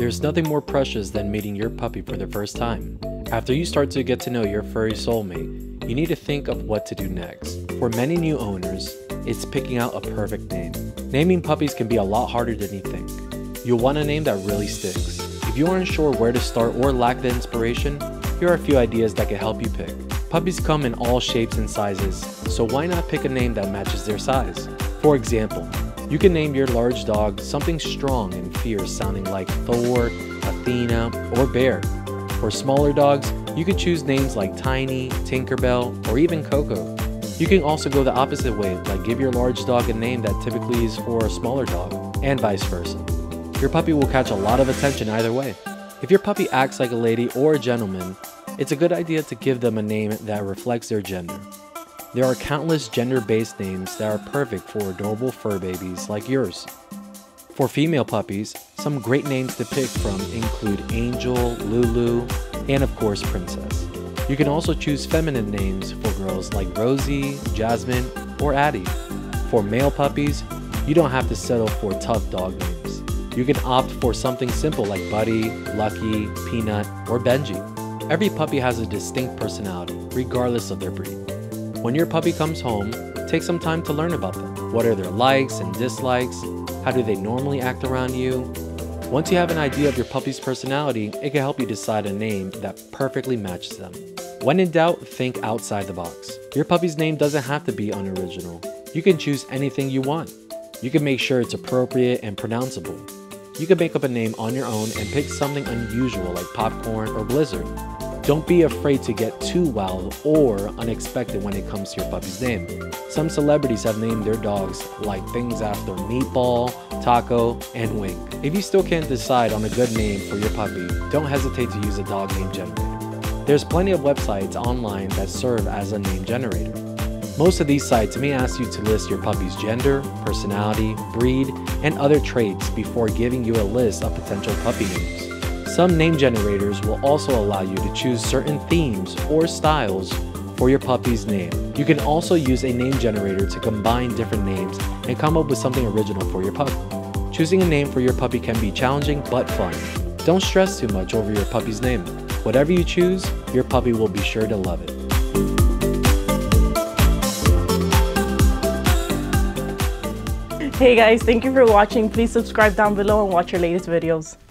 There's nothing more precious than meeting your puppy for the first time. After you start to get to know your furry soulmate, you need to think of what to do next. For many new owners, it's picking out a perfect name. Naming puppies can be a lot harder than you think. You'll want a name that really sticks. If you aren't sure where to start or lack the inspiration, here are a few ideas that can help you pick. Puppies come in all shapes and sizes, so why not pick a name that matches their size? For example, you can name your large dog something strong and fierce sounding like Thor, Athena, or Bear. For smaller dogs, you could choose names like Tiny, Tinkerbell, or even Coco. You can also go the opposite way, like give your large dog a name that typically is for a smaller dog, and vice versa. Your puppy will catch a lot of attention either way. If your puppy acts like a lady or a gentleman, it's a good idea to give them a name that reflects their gender. There are countless gender-based names that are perfect for adorable fur babies like yours. For female puppies, some great names to pick from include Angel, Lulu, and of course Princess. You can also choose feminine names for girls like Rosie, Jasmine, or Addie. For male puppies, you don't have to settle for tough dog names. You can opt for something simple like Buddy, Lucky, Peanut, or Benji. Every puppy has a distinct personality, regardless of their breed. When your puppy comes home, take some time to learn about them. What are their likes and dislikes? How do they normally act around you? Once you have an idea of your puppy's personality, it can help you decide a name that perfectly matches them. When in doubt, think outside the box. Your puppy's name doesn't have to be unoriginal. You can choose anything you want. You can make sure it's appropriate and pronounceable. You can make up a name on your own and pick something unusual like Popcorn or Blizzard. Don't be afraid to get too wild or unexpected when it comes to your puppy's name. Some celebrities have named their dogs like things after Meatball, Taco, and Wink. If you still can't decide on a good name for your puppy, don't hesitate to use a dog name generator. There's plenty of websites online that serve as a name generator. Most of these sites may ask you to list your puppy's gender, personality, breed, and other traits before giving you a list of potential puppy names. Some name generators will also allow you to choose certain themes or styles for your puppy's name. You can also use a name generator to combine different names and come up with something original for your puppy. Choosing a name for your puppy can be challenging but fun. Don't stress too much over your puppy's name. Whatever you choose, your puppy will be sure to love it. Hey guys, thank you for watching. Please subscribe down below and watch your latest videos.